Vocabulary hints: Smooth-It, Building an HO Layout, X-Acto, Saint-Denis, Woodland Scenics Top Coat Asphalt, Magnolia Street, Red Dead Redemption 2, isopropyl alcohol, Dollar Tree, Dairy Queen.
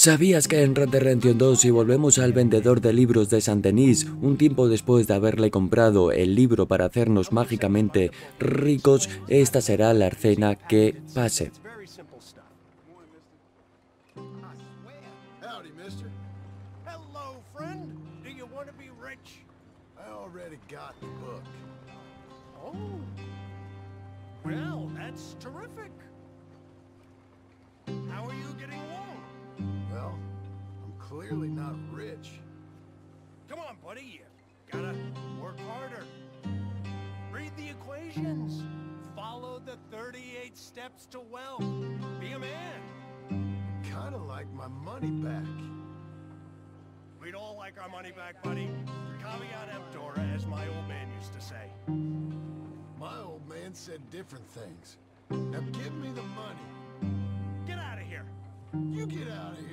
¿Sabías que en Red Dead Redemption 2, si volvemos al vendedor de libros de Saint-Denis, un tiempo después de haberle comprado el libro para hacernos mágicamente ricos, esta será la escena que pase? Clearly not rich. Come on, buddy, you gotta work harder. Read the equations. Follow the 38 steps to wealth. Be a man. Kinda like my money back. We'd all like our money back, buddy. Caveat emptor, as my old man used to say. My old man said different things. Now give me the money. Get out of here. You get out of here.